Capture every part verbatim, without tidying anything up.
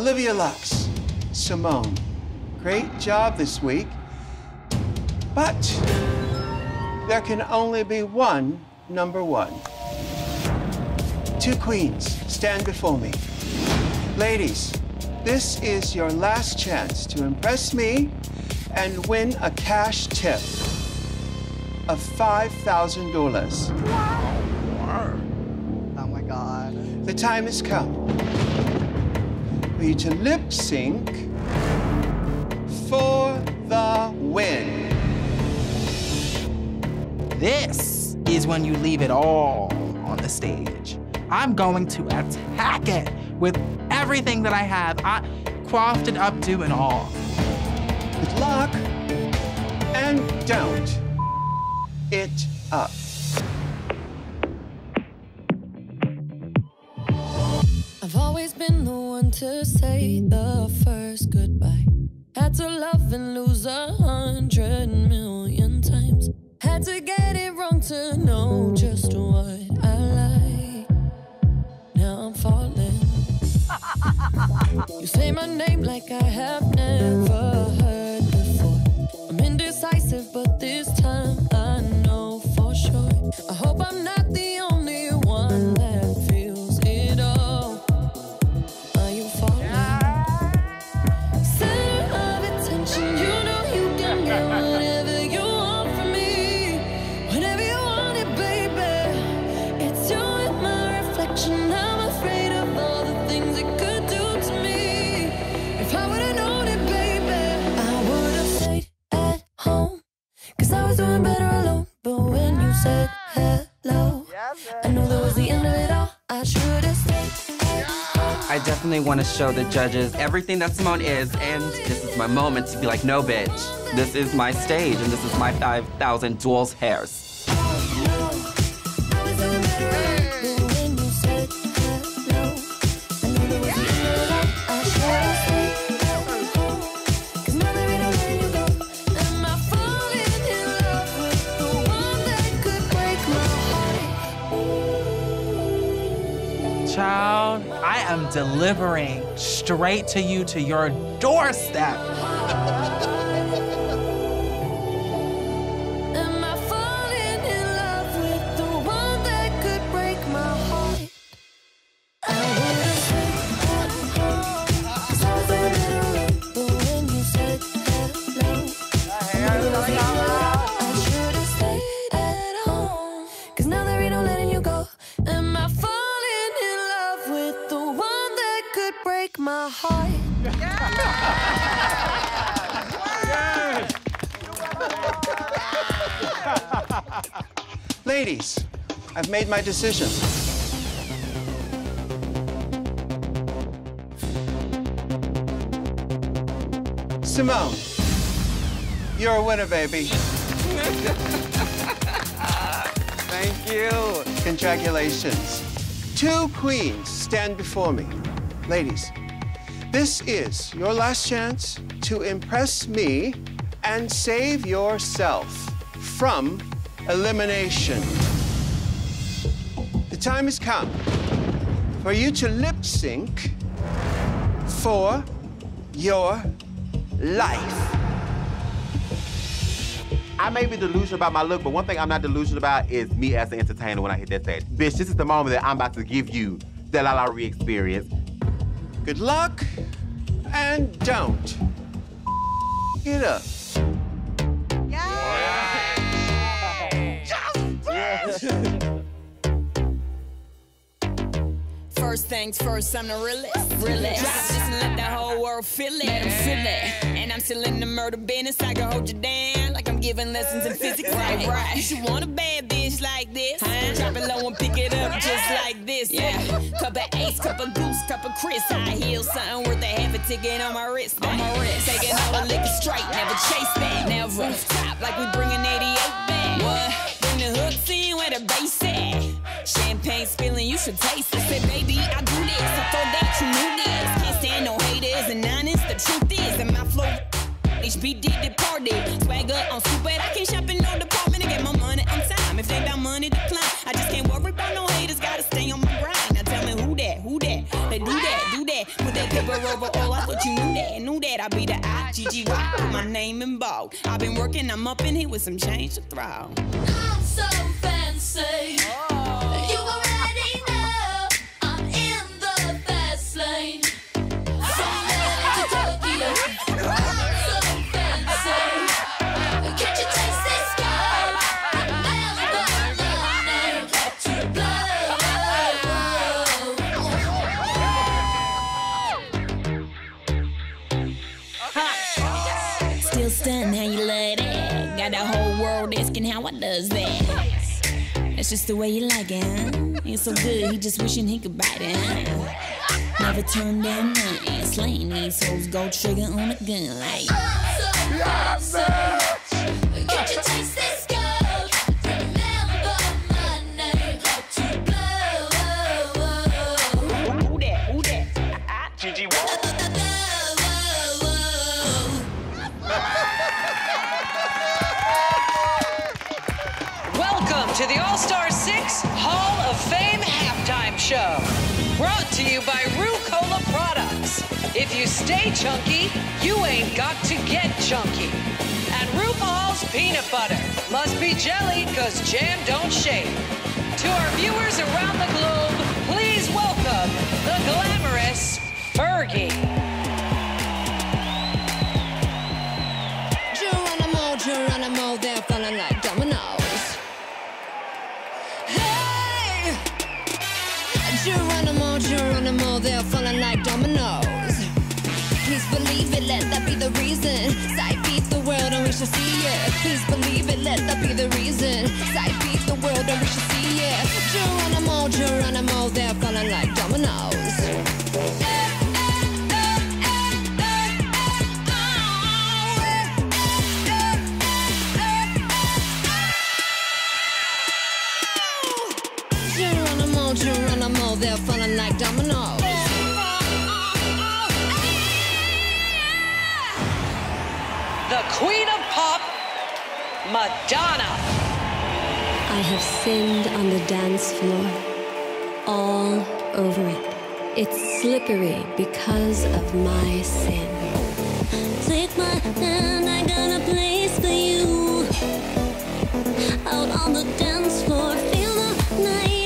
Olivia Lux, Symone, great job this week, but there can only be one number one. Two queens stand before me. Ladies, this is your last chance to impress me and win a cash tip of five thousand dollars. Oh my God. The time has come for you to lip sync for the win. This is when you leave it all on the stage. I'm going to attack it with everything that I have. I crafted up to and all. Good luck, and don't it up. I've always been the one to say the first goodbye. Had to love and lose a hundred million times. Had to get it wrong to know just what I like. Now I'm falling. You say my name like I have never heard before. I'm indecisive, but this time I know for sure. I hope I'm not the only one that feels it all. Are you falling? Yeah. Center of attention, you know you can get whatever you want from me. Whenever you want it, baby. It's you with my reflection. I'm afraid of all the things it could. Doing better alone, but when you said hello, I knew that was the end of it all. I should have stayed. I definitely want to show the judges everything that Symone is, and this is my moment to be like, no, bitch, this is my stage, and this is my five thousand dollars hairs. Child, I am delivering straight to you, to your doorstep. Am I falling in love with the one that could break my heart? I would've said hello, but when you said hello, I should've stayed at home, cause now there ain't no letting you go. Am I falling? My heart. Yeah. Yes. Yes. Ladies, I've made my decision. Symone, you're a winner, baby. Thank you. Congratulations. Two queens stand before me. Ladies, this is your last chance to impress me and save yourself from elimination. The time has come for you to lip sync for your life. I may be delusional about my look, but one thing I'm not delusional about is me as an entertainer when I hit that stage. Bitch, this is the moment that I'm about to give you the La La Ree experience. Good luck, and don't get up. Yay! Yes! First things first, I'm the realest. Realest. Just let the whole world feel it. I'm feel it. And I'm still in the murder business. I can hold you down like I'm giving lessons in physics. Right, right. You should want a bad bitch like this. Huh? Drop it low and pick it up just like this. Yeah. Cup of ace, cup of goose, cup of Chris. High heel, something worth a half a ticket on my wrist. On my wrist. Taking all the liquor straight, never chase that. Now rooftop like we bringing eighty-eight back. What? Bring the hook scene where the bass at. Champagne spilling, you should taste it. I said, baby, I do this. I thought that you knew this. Can't stand no haters and honest. The truth is that my flow H B D departed. Swagger on super. I can't shop in no department to get my money on time. If they got money to climb, I just can't worry about no haters. Gotta stay on my grind. Now tell me who that, who that. They do that, do that. Put that paper Rover, Rover, oh, I thought you knew that, knew that. I be the I G G Y, put my name in bold. I've been working, I'm up in here with some change to throw. I'm so fancy. Oh. You already know I'm in the fast lane. Stunned how you love that. Got the whole world asking how I does that. That's just the way you like it, huh? It's so good, he just wishing he could bite it, huh? Never turn down nothing. Slaying these hoes, gold trigger on a gun like. I'm so fancy. Can't you taste this gold? Remember my name. Hope to blow. Who that? Who that? G G one. To the All-Star six Hall of Fame Halftime Show. Brought to you by Rucola Products. If you stay chunky, you ain't got to get chunky. And RuPaul's Peanut Butter. Must be jelly, cause jam don't shake. To our viewers around the globe, please welcome the glamorous Fergie. Geronimo, Geronimo, they're falling like dominoes. Geronimo, Geronimo, they're falling like dominoes. Please believe it, let that be the reason. Sight beat the world and we shall see it. Please believe it, let that be the reason. Sight beat the world and we shall see it. Geronimo, Geronimo, they're falling like dominoes. Hey! Geronimo, they're falling like dominoes. The Queen of Pop, Madonna. I have sinned on the dance floor, all over it. It's slippery because of my sin. Take my hand, I got a place for you. Out on the dance floor, feel the night.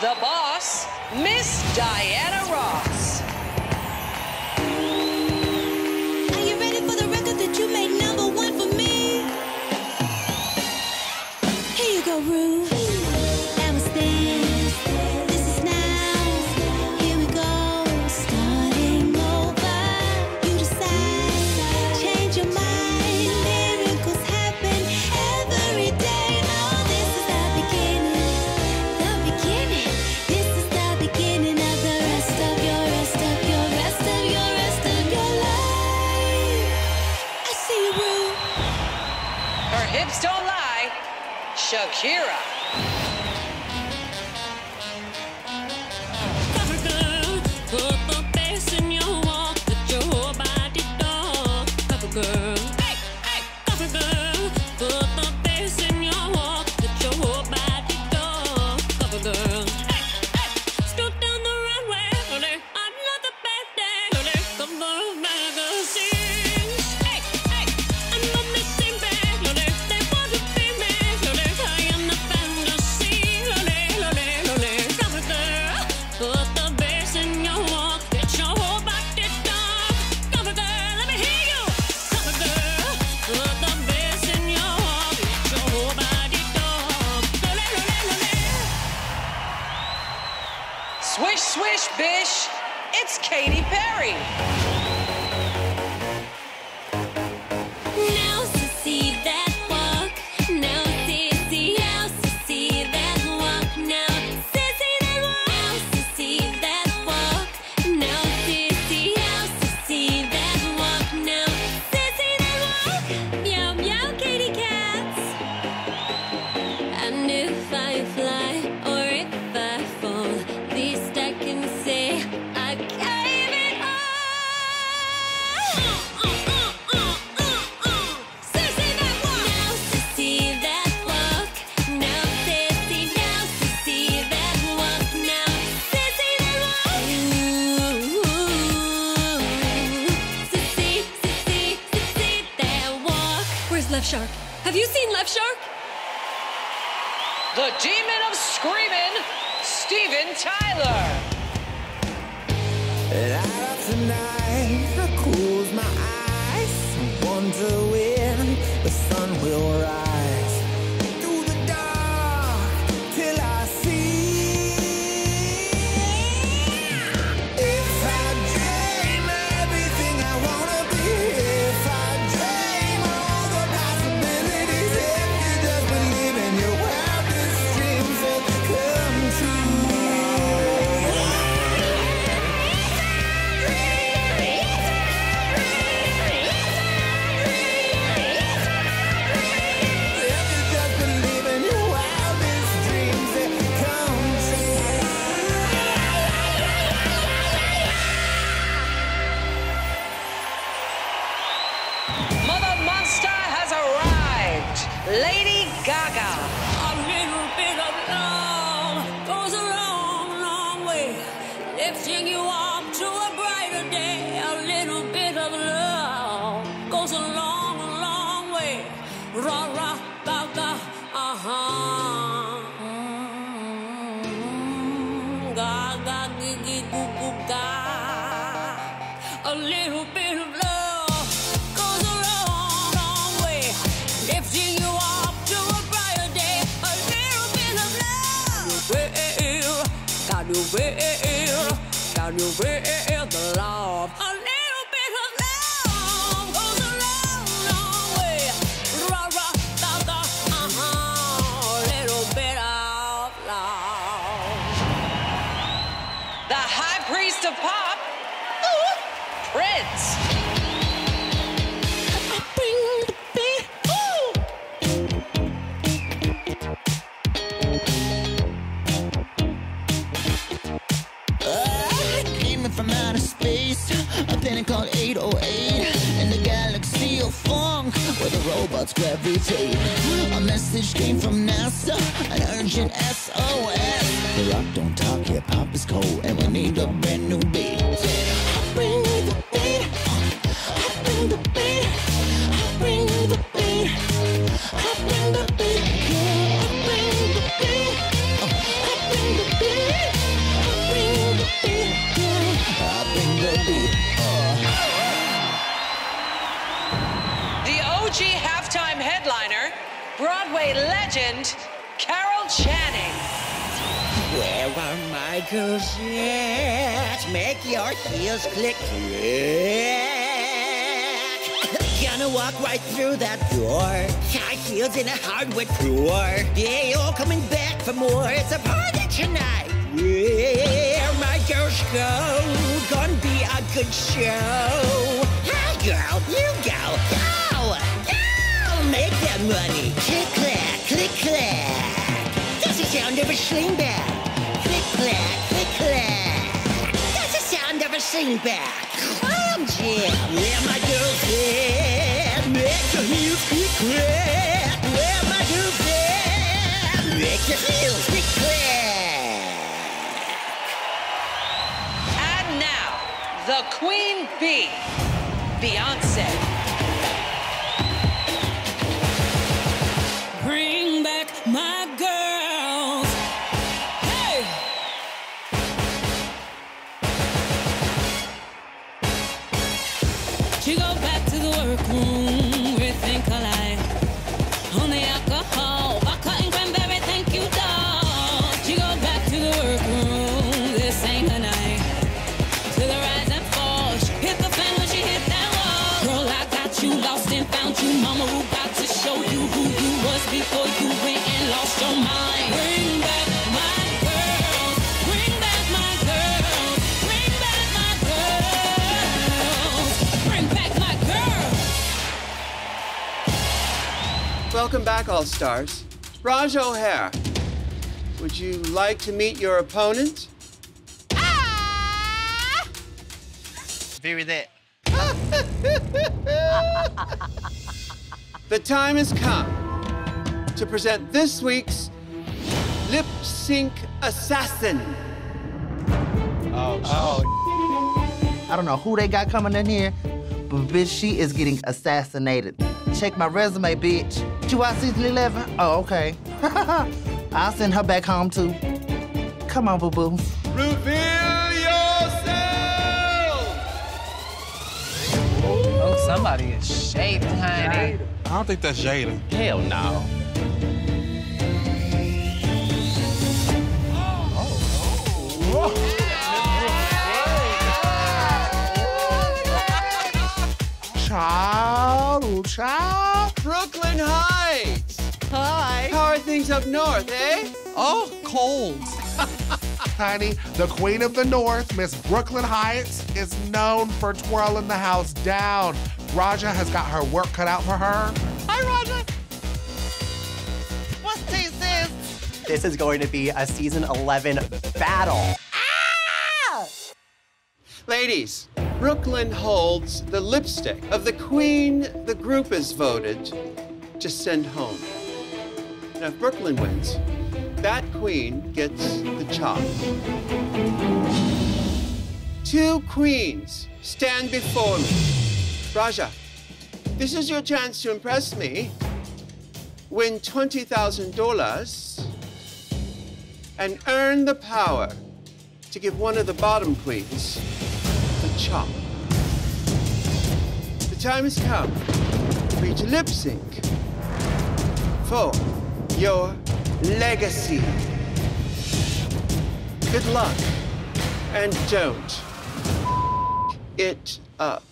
The boss, Miss Diana Ross. Are you ready for the record that you made number one for me? Here you go, Rue. Now it's there. This is now. Here we go. Starting over. You decide. Change your mind. Miracles happen every day. No, this is the beginning. Hips don't lie, Shakira. See Left Shark. Have you seen Left Shark? The Demon of Screaming, Steven Tyler. Light up the night, I close my eyes, I wonder when the sun will rise. Welcome back, all stars. Ra'Jah O'Hara, would you like to meet your opponent? Ah! Very that. The time has come to present this week's lip sync assassin. Oh, oh. I don't know who they got coming in here, but bitch, she is getting assassinated. check my resume, bitch. Did you watch season eleven? Oh, okay. I'll send her back home, too. Come on, boo-boo. Reveal yourself! Oh, somebody is shaded, honey. I don't think that's Jada. Hell no. Oh, oh. Child, oh, child. Brooklyn Heights. Hi. How are things up north, eh? Oh, cold. Honey, the queen of the north, Miss Brooklyn Heights, is known for twirling the house down. Ra'Jah has got her work cut out for her. Hi, Ra'Jah. What's this, sis? This is going to be a season eleven battle. Ah! Ladies. Brooklyn holds the lipstick of the queen the group is voted to send home. Now, if Brooklyn wins, that queen gets the chop. Two queens stand before me. Ra'Jah, this is your chance to impress me, win twenty thousand dollars, and earn the power to give one of the bottom queens chop. The time has come for you to lip sync for your legacy. Good luck, and don't f it up.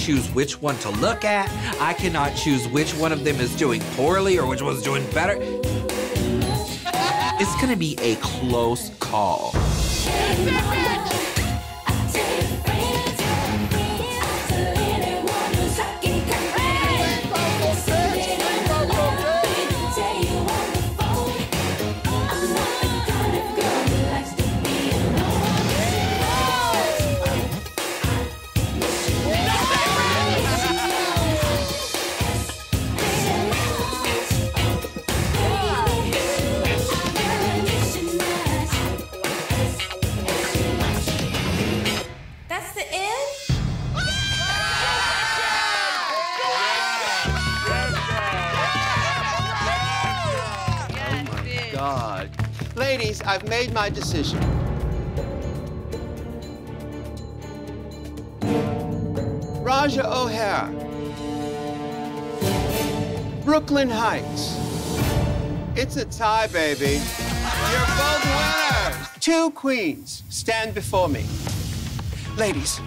Choose which one to look at. I cannot choose which one of them is doing poorly or which one's doing better. It's gonna be a close call. I've made my decision. Ra'Jah O'Hara, Brooklyn Heights. It's a tie, baby. You're both winners. Two queens stand before me. Ladies,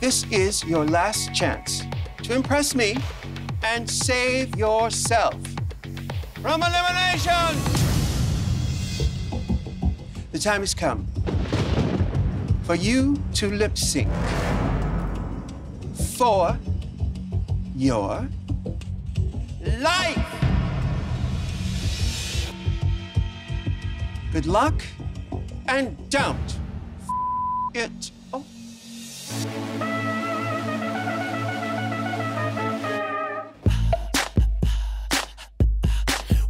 this is your last chance to impress me and save yourself from elimination. The time has come for you to lip sync for your life. Good luck, and don't f it up.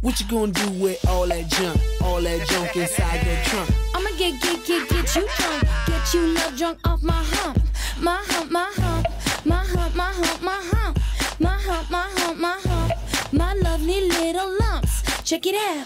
What you gonna do with all that junk? All that junk inside your trunk. I'ma get, get, get, get you drunk. Get you love drunk off my hump. My hump, my hump. My hump, my hump, my hump. My hump, my hump, my hump. My lovely little lumps. Check it out.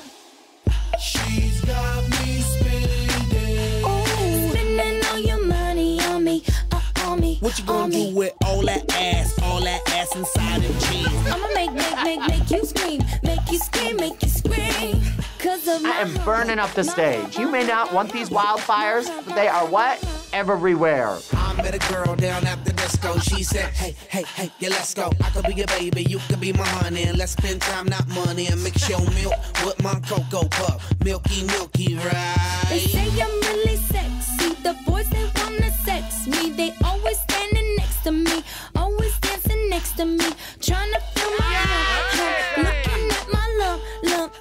She's got me spending. Ooh, spending all your money on me, uh, on me. What you gonna do me. With all that ass, all that ass inside of jeans? I'ma make, make, make, make you scream, make you scream, make you scream. Cause of I am burning up the stage. You may not want these wildfires, but they are what? Everywhere. I met a girl down at the disco. She said, hey, hey, hey, yeah, let's go. I could be your baby, you could be my honey. And let's spend time, not money. And mix your milk with my cocoa puff. Milky, milky, right? They say I'm really sexy. The boys, they wanna sex me. They always standing next to me. Always dancing next to me. Trying to feel my love. Yeah. Looking at my love, love.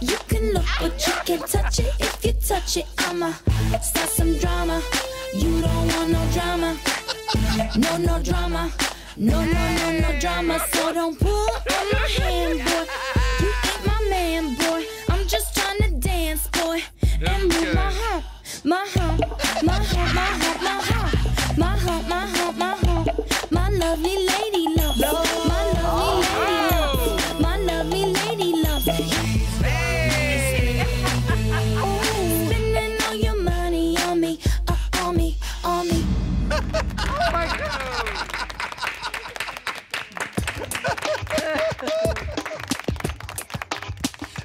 You can look, but you can't touch it. If you touch it, I'ma start some drama. You don't want no drama. No, no drama. No, no, no, no drama. So don't pull on my hand, boy. You ain't my man, boy. I'm just trying to dance, boy. And move my heart, my heart, my heart, my heart, my heart, my heart, my heart, my heart, my lovely lady love, my lovely lady love, my lovely lady love. Spending all your money on me. On me, on me. Oh my God.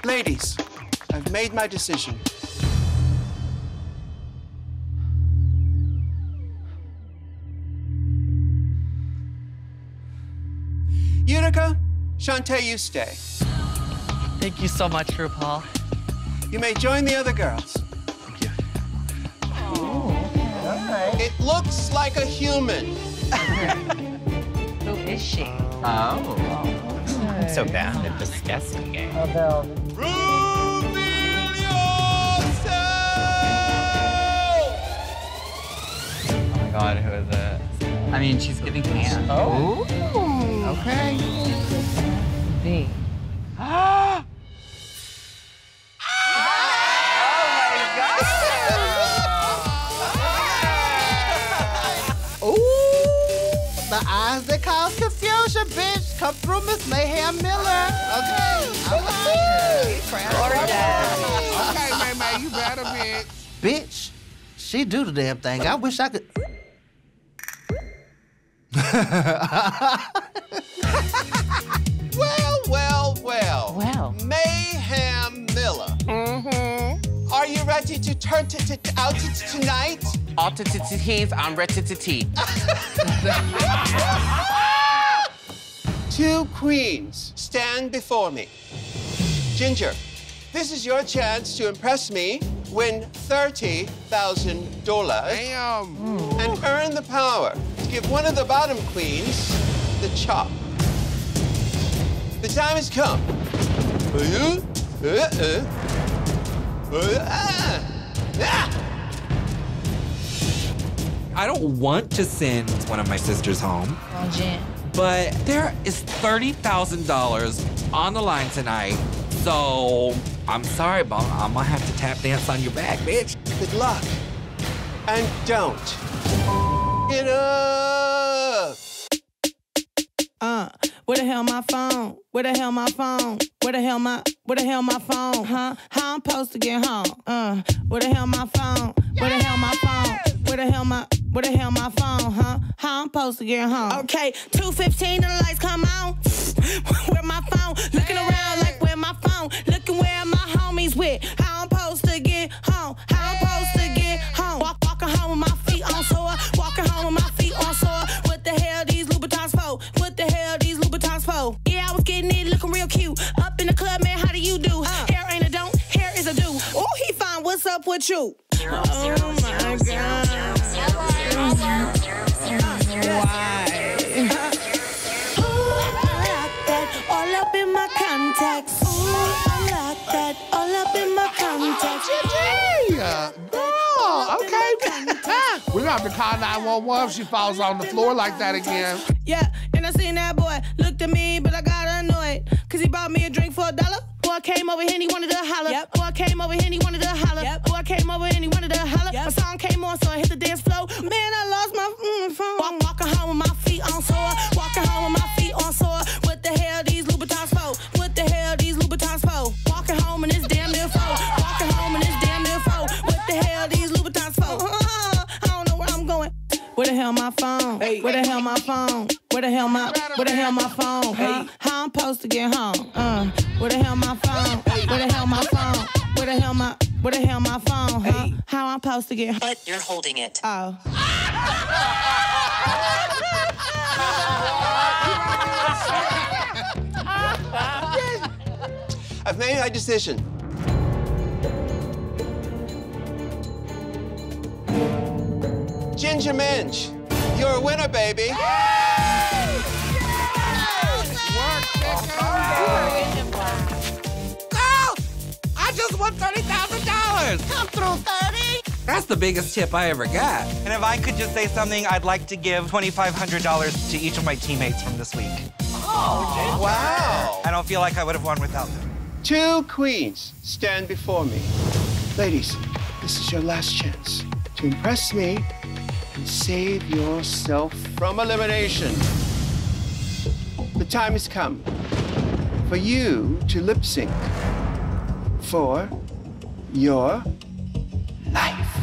Ladies, I've made my decision. Utica, Shantae, you stay. Thank you so much, RuPaul. You may join the other girls. It looks like a human. Who is she? Oh. I'm so bad at disgusting it. Although... Reveal yourself! Oh my God, who is it? I mean, she's giving hand. Oh. Ooh. Okay. V. Ah! The eyes that cause confusion, bitch. Come through, Miss Mayhem Miller. Okay. Okay, May May, you better, bitch. Bitch, she do the damn thing. I wish I could. Well, well, well. Well. Mayhem Miller. Mm-hmm. Are you ready to turn to out tonight? Out to tees, I'm ready to tee. Two queens stand before me. Ginger, this is your chance to impress me, win thirty thousand dollars, and earn the power to give one of the bottom queens the chop. The time has come. I don't want to send one of my sisters home. Oh, Jen. But there is thirty thousand dollars on the line tonight. So I'm sorry, but I'm gonna have to tap dance on your back, bitch. Good luck. And don't get up. Uh, where the hell my phone? Where the hell my phone? Where the hell my, where the hell my phone? Huh? How I'm supposed to get home? Uh, where the hell my phone? Where the hell my phone? Where the hell my, where the hell my phone, huh? How I'm supposed to get home? Okay, two fifteen, the lights come on. Where my phone? Looking around like where my phone? Looking where my homies with. How I'm supposed to get home? How I'm supposed to get home? Walk, walking home with my feet on sore. Walking home with my feet on sore. What the hell these Louboutins for? What the hell these Louboutins for? Yeah, I was getting it, looking real cute. Up in the club, man, how do you do? Uh, hair ain't a don't, hair is a do. Oh, he fine, what's up with you? Oh my God. Why? Ooh, I like that all up in my contacts. Ooh, I like that all up in my contacts. Oh, okay. We're gonna have to call nine one one if she falls on the floor like that again. Yeah, and I seen that boy looked at me, but I got annoyed. Cause he bought me a drink for a dollar. Boy came over here and he wanted to holler. Yep. Boy came over here and he wanted to holler. Yep. Boy came over here and he wanted to holler. Yep. My song came on, so I hit the dance floor. Man, I lost my mm, phone. Walk, walking home with my feet on sore. Walking home with my feet on sore. What the hell these Louboutins for? What the hell these Louboutins for? Walking Hey. Where the hell my phone? Where the hell my, where the hell my phone? Huh? How I'm supposed to get home? Uh, where the hell my phone? Where the hell my phone? Where the hell my, where the hell my phone? Huh? How I'm supposed to get home? But you're holding it. Oh. I've made my decision. Ginger Minj, you're a winner, baby. Yay! Yay! Work, Ginger. Oh. Girl, I just won thirty thousand dollars. Come through, thirty. That's the biggest tip I ever got. And if I could just say something, I'd like to give twenty-five hundred dollars to each of my teammates from this week. Oh, Ginger. Wow. I don't feel like I would have won without them. Two queens stand before me. Ladies, this is your last chance to impress me and save yourself from elimination. The time has come for you to lip sync for your life.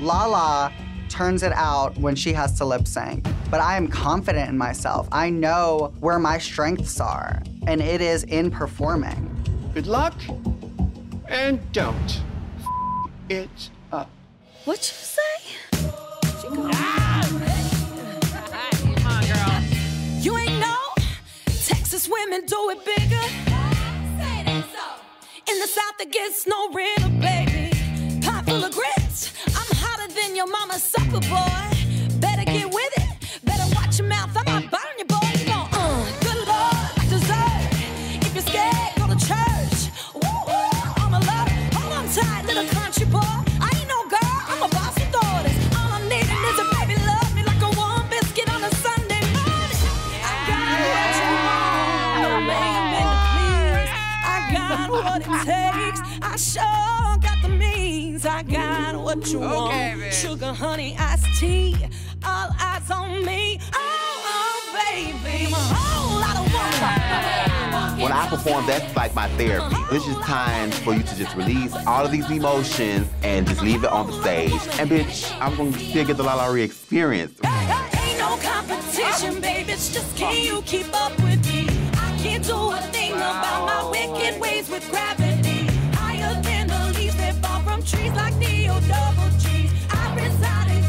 Lala turns it out when she has to lip sync, but I am confident in myself. I know where my strengths are, and it is in performing. Good luck, and don't f it up. What you say? She gone. Ah! Come on, girl. You ain't know Texas women do it bigger. Say that so. In the South, it gets no riddle, baby. Pot full of grits. I'm hotter than your mama's supper boy. Better get with it. Your mouth, I might burn your boy. You gon' uh, good Lord, deserve. If you're scared, go to church. Woo woo, I'm a lover. Hold on tight, little country boy. I ain't no girl, I'm a boss with orders. All I'm needing is a baby love me like a warm biscuit on a Sunday morning. I got what you want, no baby, please. I got what it takes. I sure got the means. I got what you want. Okay, sugar, honey, iced tea. All eyes on me. Oh, oh baby. I'm a whole lot of woman. When I perform, that's like my therapy. It's just time for you to just release all of these emotions and just leave it on the stage. And bitch, I'm gonna still get the La La Ree experience. Ain't no competition, baby. It's just can you keep up with me? I can't do a thing about my wicked ways with gravity. Higher than the leaves that fall from trees like Neo Double G's. I reside in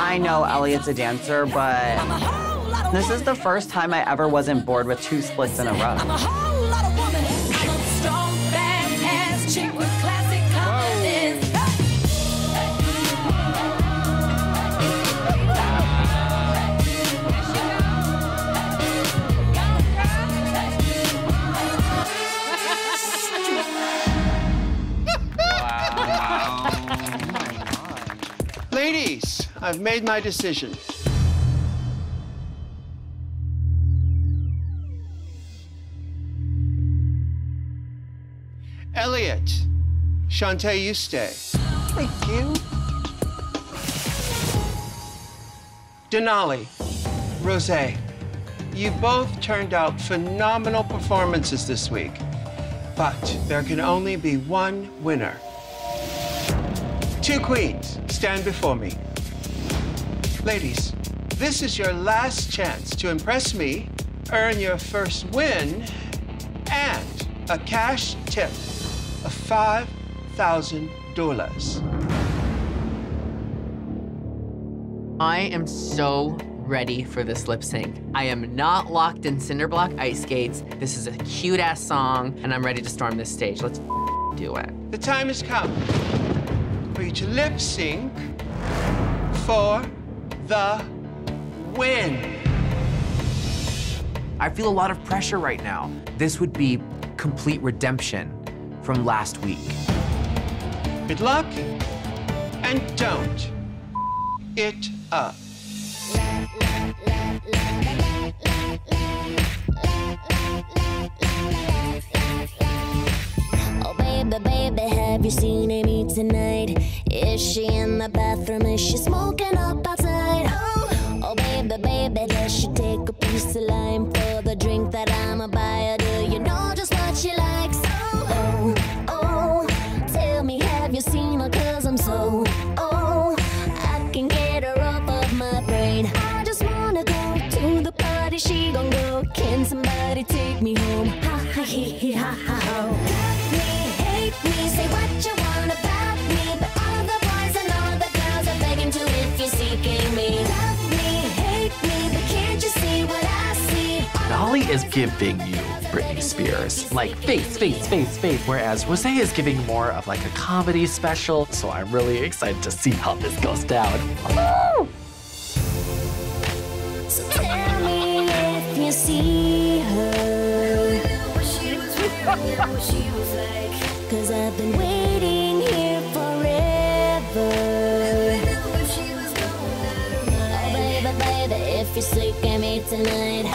I know Elliot's a dancer, but this is the first time I ever wasn't bored with two splits in a row. I'm a whole lot of woman. I'm a strong, badass chick with classic confidence. Ladies, I've made my decision. Elliot, Shantae, you stay. Thank you. Denali, Rose, you both turned out phenomenal performances this week, but there can only be one winner. Two queens stand before me. Ladies, this is your last chance to impress me, earn your first win, and a cash tip of five thousand dollars. I am so ready for this lip sync. I am not locked in Cinderblock ice skates. This is a cute-ass song, and I'm ready to storm this stage. Let's do it. The time has come for you to lip sync for the win. I feel a lot of pressure right now. This would be complete redemption from last week. Good luck, and don't f it up. Baby, baby, have you seen Amy tonight? Is she in the bathroom? Is she smoking up outside? Oh, oh baby, baby, does she take a piece of lime for the drink that I'ma buy her? Do you know just what she likes? Oh, oh, oh, tell me is she gonna go? Can somebody take me home? Ha ha hee hee ha ha ho. Love me, hate me, say what you want about me, but all the boys and all the girls are begging to if you're seeking me. Love me, hate me, but can't you see what I see? Holly is giving you Britney Spears, like face, face, face, face, whereas Rosé is giving more of like a comedy special, so I'm really excited to see how this goes down. Woo! So tell me if you see her. Cause I've been waiting here forever. Oh baby, baby, if you sleep at me tonight. Oh.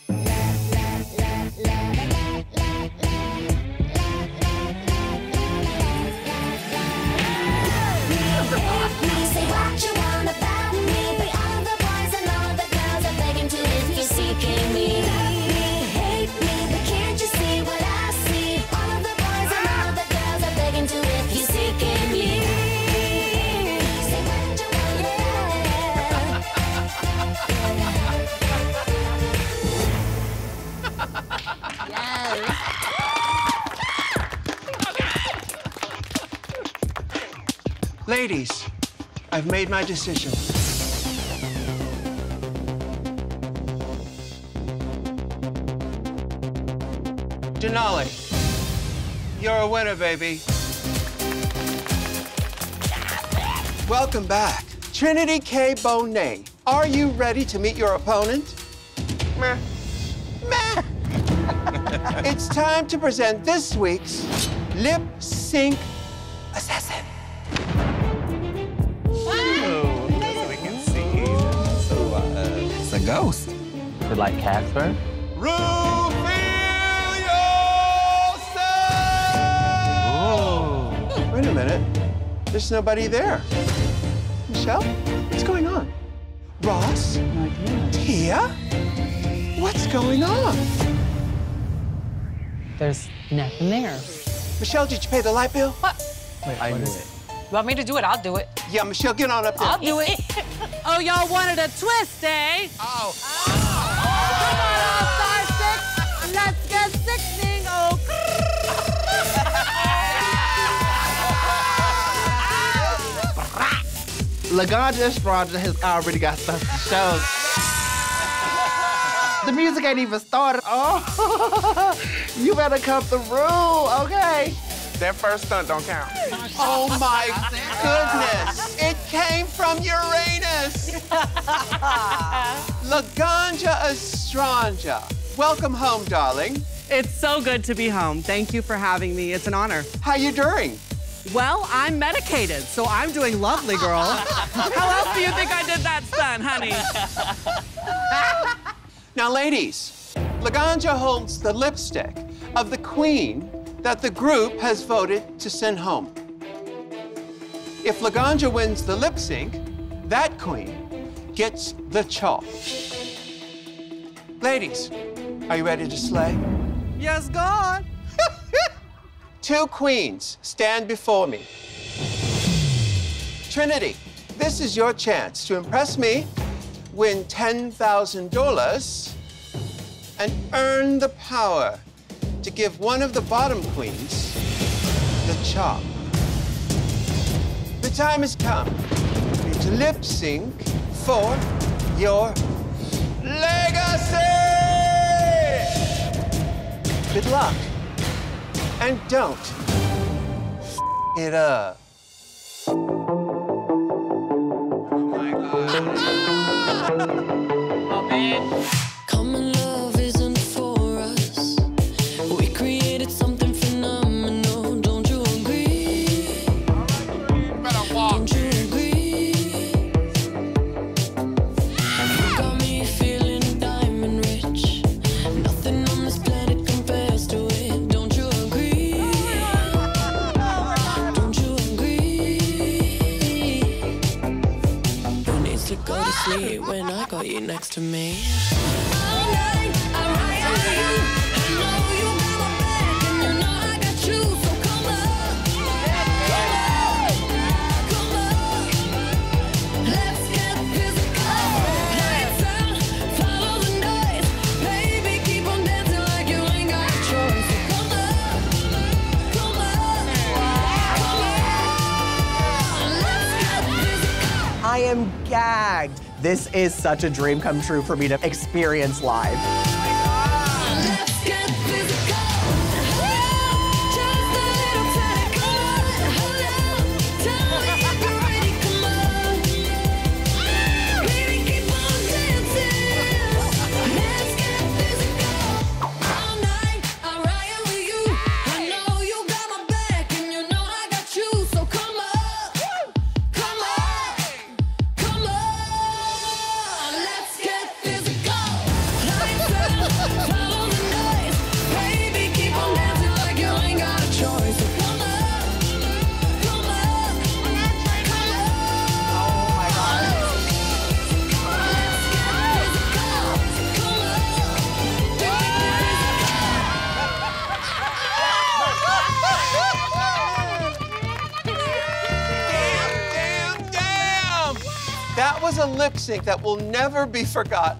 Ladies, I've made my decision. Denali, you're a winner, baby. Welcome back. Trinity K. Bonet, are you ready to meet your opponent? Meh. Meh. It's time to present this week's Lip Sync Assassin. Ghost. Is it like Casper? Rufioso! Wait a minute. There's nobody there. Michelle, what's going on? Ross? Tia? What's going on? There's nothing there. Michelle, did you pay the light bill? What? Wait, I knew it. You want me to do it? I'll do it. Yeah, Michelle, get on up there. I'll do it. Oh, y'all wanted a twist, eh? Oh. Oh. Oh. Come on, all star six. Let's get sixteen. Oh. Laganja Estranja has already got stuff to show. The music ain't even started. Oh. You better come through, okay? That first stunt don't count. Oh my goodness! It came from Uranus! Laganja Estranja, welcome home, darling. It's so good to be home. Thank you for having me. It's an honor. How you doing? Well, I'm medicated, so I'm doing lovely, girl. How else do you think I did that stunt, honey? Now, ladies, Laganja holds the lipstick of the queen that the group has voted to send home. If Laganja wins the lip sync, that queen gets the chalk. Ladies, are you ready to slay? Yes, God. Two queens stand before me. Trinity, this is your chance to impress me, win ten thousand dollars, and earn the power to give one of the bottom queens the chop. The time has come for you to lip sync for your legacy! Good luck. And don't f it up. Oh my God. Oh man. Come when I got you next to me. I know you got my back and you know I got you, so come on. am gagged. This is such a dream come true for me to experience live. A lip sync that will never be forgotten.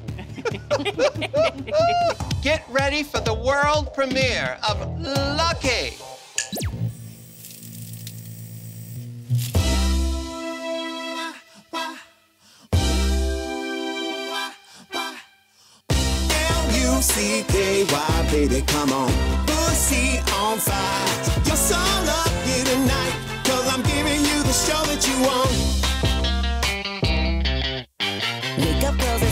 Get ready for the world premiere of Lucky. L U C K Y, baby, come on. Pussy on fire. You're so lucky tonight, 'cause I'm giving you the show that you want.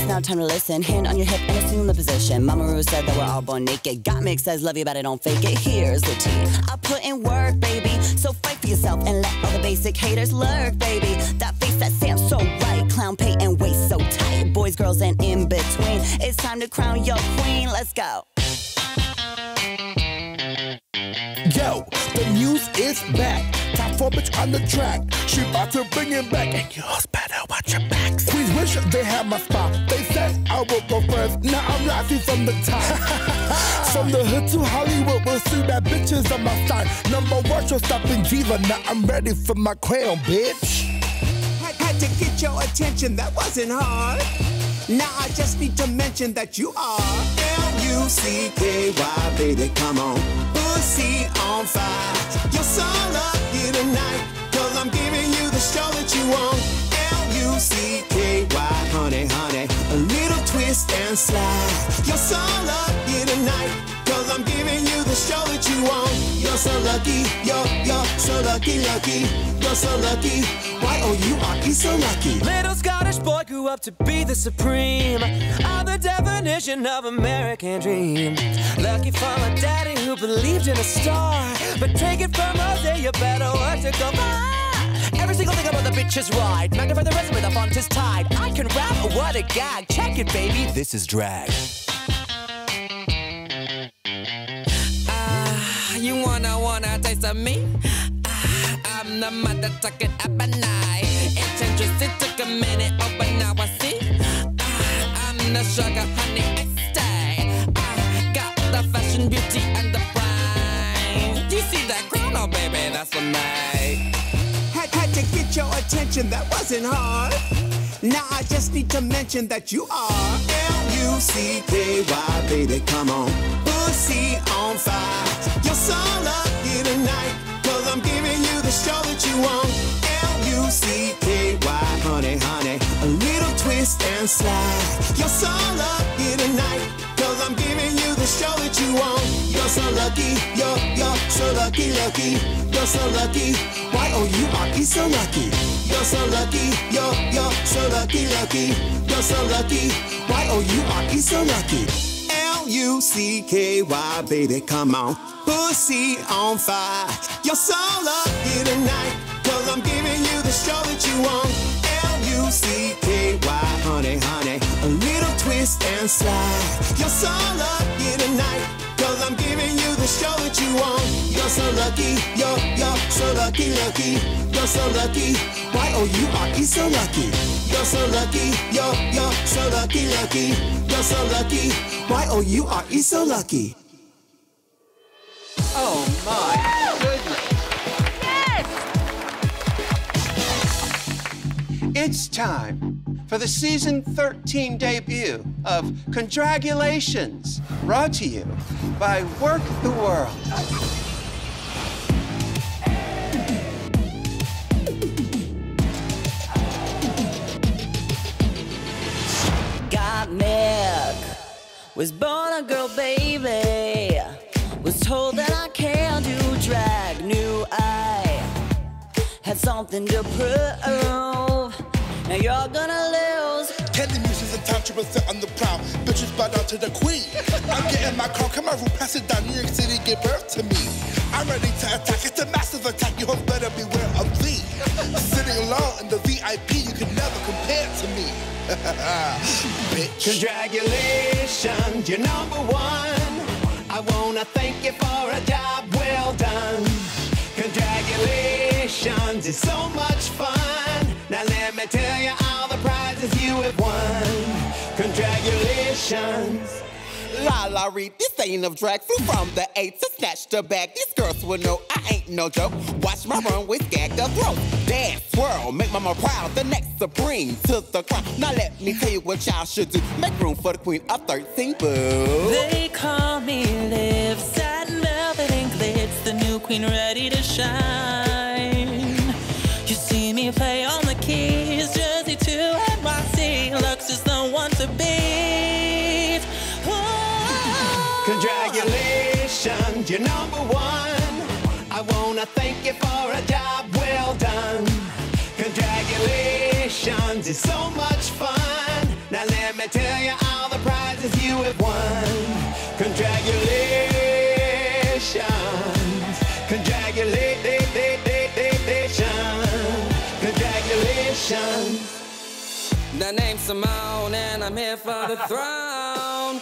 Now time to listen, hand on your hip and assume the position. Mama Ru said that we're all born naked. Got mixed says love you but I don't fake it. Here's the tea, I put in work, baby. So fight for yourself and let all the basic haters lurk, baby. That face, that Sam's so right. Clown pay and waist so tight. Boys, girls, and in between. It's time to crown your queen, let's go. Yo, the news is back. Top four bitch on the track. She about to bring it back. And yours better watch your backs. Queens wish they had my spot. They said I would go first. Now I'm rising from the top. From the hood to Hollywood, we'll see that bitches on my side. Number one, show stopping diva. Now I'm ready for my crown, bitch. I had to get your attention. That wasn't hard. Now I just need to mention that you are L U C K Y, baby, come on. Pussy on fire. You're so lucky tonight, 'cause I'm giving you the show that you want. L U C K Y, honey, honey. A little twist and slide. You're so lucky tonight, 'cause I'm giving you the show that you want. You're so lucky, you're, you're so lucky, lucky. You're so lucky, Y O U R E, so lucky. Little Scottish boy grew up to be the supreme. I'm the definition of American dream. Lucky for my daddy who believed in a star. But take it from Jose, you better work to go by. Every single thing about the bitch is right. Magnify the resume, the font is tied. I can rap, what a gag. Check it, baby, this is drag. Ah, uh, you wanna, wanna taste of me? I'm the mother tucking up at night. It's interesting, took a minute, oh, but now I see. Uh, I'm the sugar, honey, I stay. I got the fashion, beauty, and the pride. You see that crown, oh, baby, that's for me. Had, had to get your attention, that wasn't hard. Now I just need to mention that you are L U C K Y, baby, come on. Pussy on fire. You're so lucky tonight. I'm giving you the show that you want. L U C K Y, honey, honey. A little twist and slide. You're so lucky tonight, 'cause I'm giving you the show that you want. You're so lucky, you're, you're so lucky, lucky. You're so lucky, Y O U R E, so lucky. You're so lucky, you're, you're so lucky, lucky. You're so lucky, Y O U R E, so lucky. L U C K Y, baby, come on. Pussy on fire. You're so lucky tonight, 'cause I'm giving you the show that you want. L U C K Y, honey, honey. A little twist and slide. You're so lucky tonight, 'cause I'm giving you the show that you want. You're so lucky, you're, you're so lucky, lucky. You're so lucky, Y O U R E, so lucky. You're so lucky, you're, you're so lucky, lucky. You're so lucky, Y O U R E, so lucky. Oh my goodness! Yes! It's time for the season thirteen debut of Condragulations, brought to you by Work the World. Was born a girl, baby. Was told that I can't do drag. Knew I had something to prove. Now you're gonna lose. Kelly Muses and Time Troopers sit on the prowl. Bitches bow down to the queen. I'm getting my car, come on, Ru, pass it down. New York City, give birth to me. I'm ready to attack, it's a massive attack. You hoes better beware of thee. Sitting alone in the V I P, you can never compare to me. Bitch. Condragulations, you're number one. I wanna thank you for a job well done. Condragulations, it's so much fun. Now let me tell you all the prizes you have won. Condragulations. La la read, this ain't no drag. Flew from the eight to snatch the bag. These girls will know I ain't no joke. Watch my run with gag the throat. Dance, swirl, make mama proud. The next supreme to the crown. Now let me tell you what y'all should do. Make room for the queen of thirteen, boo. They call me Liv, satin, velvet, and glitz. The new queen ready to shine. You see me play on the keys. Jersey to N Y C. Lux is the one to be. Condragulations, you're number one. I wanna thank you for a job well done. Condragulations, it's so much fun. Now let me tell you all the prizes you have won. Condragulations, condragulations, condragulations. My name's Symone and I'm here for the throne.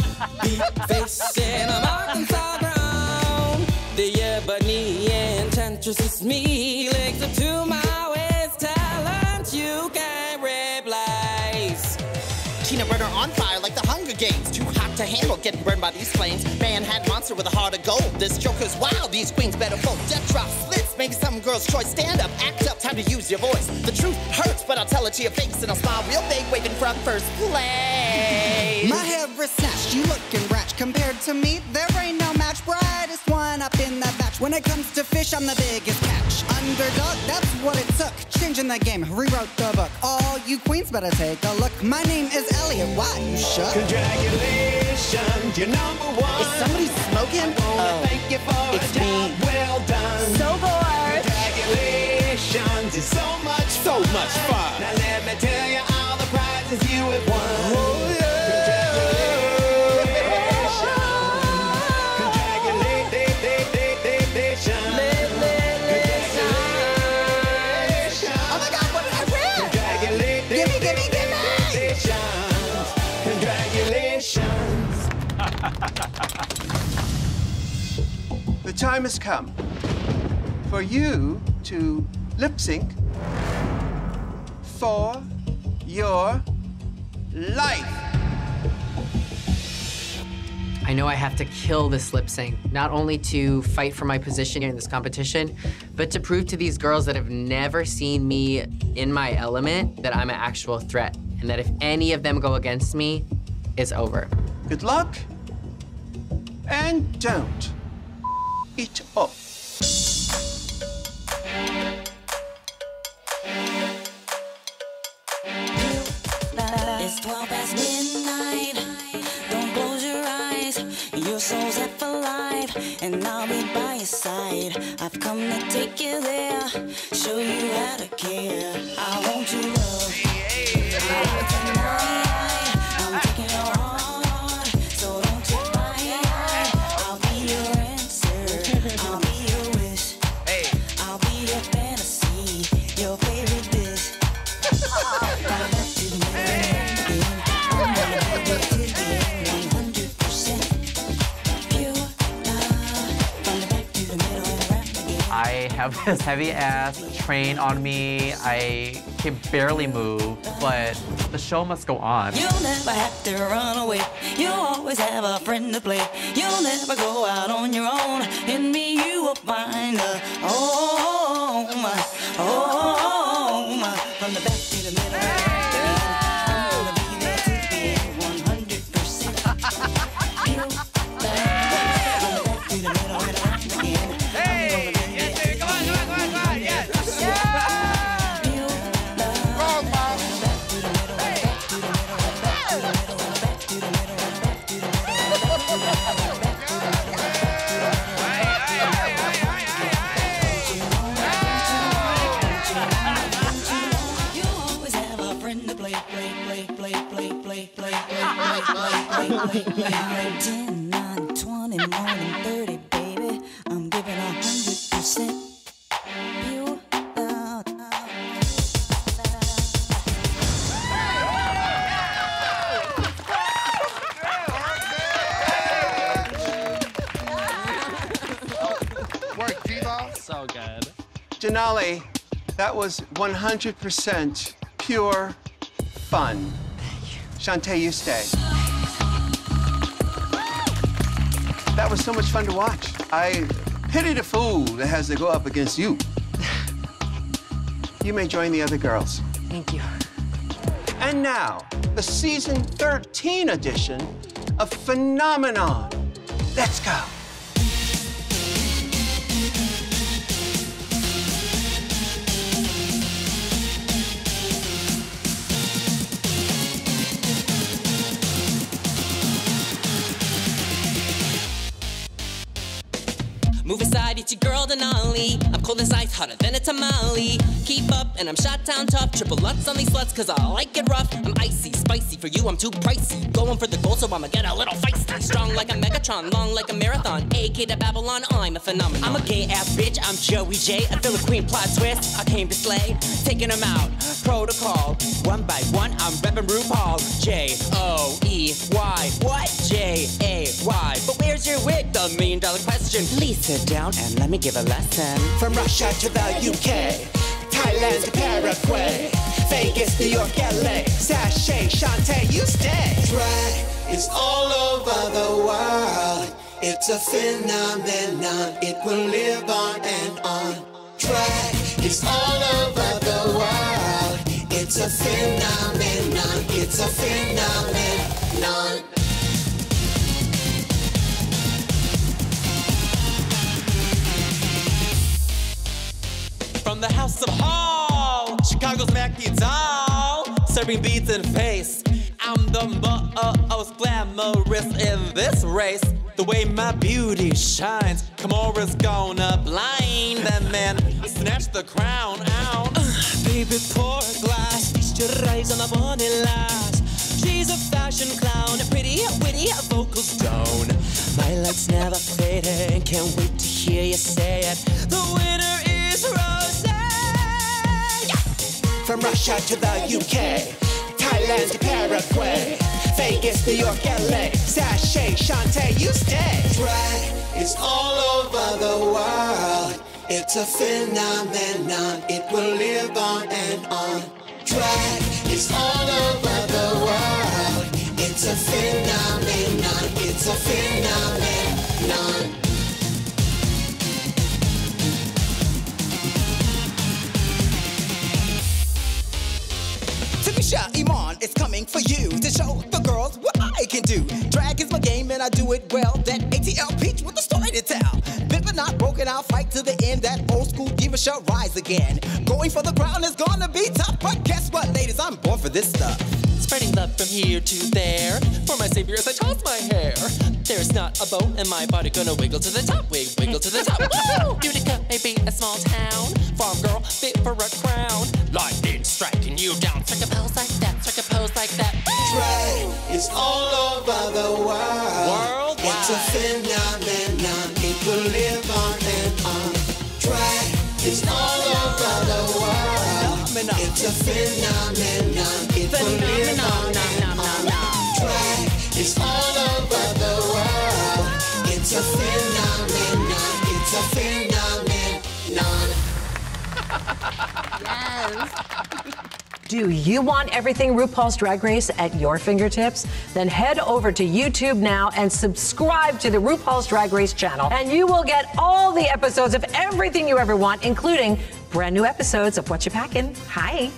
Facing a Arkansas brown. The ebony enchantress is me. Legs up to my waist, talent you can't replace. Peanut butter on fire like the Hunger Games. Too hot to handle, getting burned by these flames. Manhattan monster with a heart of gold. This joker's wild, these queens better fold. Death drop slits, make some girl's choice. Stand up, act up, time to use your voice. The truth hurts, but I'll tell it to your face. And I'll smile real big, waving from first place. My hair is snatched, you looking rash. Compared to me, there ain't no match. Brightest one up in the batch. When it comes to fish, I'm the biggest catch. Underdog, that's what it took. Changing the game, rewrote the book. All you queens better take a look. My name is Elliot, why you shook? Condragulations, you're number one. Is somebody smoking? Oh, thank you for it's a me. Job well done. So bored. Congratulations, it's so much, so fun. much fun. Now let me tell you all the prizes you have won. Oh, yeah. Congratulations. Oh my God, what did I win? Congratulations. Give me, give me, give me. The time has come for you to lip sync for your life. I know I have to kill this lip sync, not only to fight for my position in this competition, but to prove to these girls that have never seen me in my element that I'm an actual threat, and that if any of them go against me, it's over. Good luck, and don't eat up. It's twelve past midnight. Don't close your eyes. Your soul's left alive, and I'll be by your side. I've come to take you there, show you how to care. I want you love. I want you tonight. I'm taking your heart. I have this heavy ass train on me. I can barely move, but the show must go on. You'll never have to run away. You'll always have a friend to play. You'll never go out on your own. In me, you will find a home. Home. From the back to the middle. I'm gonna be there to be one hundred percent. ten, nine, twenty, more than thirty, baby. I'm giving a hundred percent. You love. Work, Diva. So good. Denali, that was one hundred percent pure fun. Shantae, you stay. That was so much fun to watch. I pity the fool that has to go up against you. You may join the other girls. Thank you. And now, the season thirteen edition of Phenomenon. Let's go. Move aside, it's your girl, Denali. I'm cold as ice, hotter than a tamale. Keep up, and I'm shot down tough. Triple Lutz on these sluts, cause I like it rough. I'm icy, spicy, for you I'm too pricey. Going for the gold, so I'ma get a little feisty. Strong like a Megatron, long like a marathon. A K to Babylon, I'm a phenomenon. I'm a gay-ass bitch, I'm Joey Jay. I feel a queen plot twist, I came to slay. Taking them out, protocol. One by one, I'm reppin' RuPaul. J O E Y, what? J A Y. But where's your wig? The million dollar question. Lisa. Sit down and let me give a lesson. From Russia to the U K, Thailand to Paraguay, Vegas, New York, L A, Sashay, Shantae, you stay. Drag is all over the world. It's a phenomenon. It will live on and on. Drag is all over the world. It's a phenomenon. It's a phenomenon. From the house of Hall, Chicago's Mackie doll, serving beats and face. I'm the most glamorous in this race. The way my beauty shines, Kimura's gonna blind them and snatch the crown out. Baby, pour a glass, feast your eyes on the morning light. She's a fashion clown, a pretty, witty, a vocal stone. My light's never fading, can't wait to hear you say it. The winner is Rose. From Russia to the U K, Thailand to Paraguay, Vegas, New York, L A, Sashay, Shantae, you stay. Drag is all over the world. It's a phenomenon. It will live on and on. Drag is all over the world. It's a phenomenon. It's a phenomenon. Shyamon is coming for you to show the girls what I can do. Drag is my game and I do it well. That A T L peach with a story to tell. Bit not broken, I'll fight to the end. That old school diva shall rise again. Going for the crown is gonna be tough, but guess what, ladies, I'm born for this stuff. Spreading love from here to there, for my savior as I toss my hair. There's not a boat in my body gonna wiggle to the top, wig, wiggle to the top. Woo! Utica may be a small town, farm girl fit for a crown. Lightning striking you down, strike a pose like that, strike a pose like that. Drag is all over the world. Worldwide. It's a phenomenon, it will live on and on. Drag is all over the world. Phenomenon. It's a phenomenon, it will live on and on. Drag is all over the world. It's a phenomenon, it's a phenomenon. Yes. Do you want everything RuPaul's Drag Race at your fingertips? Then head over to YouTube now and subscribe to the RuPaul's Drag Race channel, and you will get all the episodes of everything you ever want, including brand new episodes of Whatcha Packin'. Hi.